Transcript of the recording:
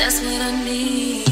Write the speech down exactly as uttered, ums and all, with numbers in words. That's what I need.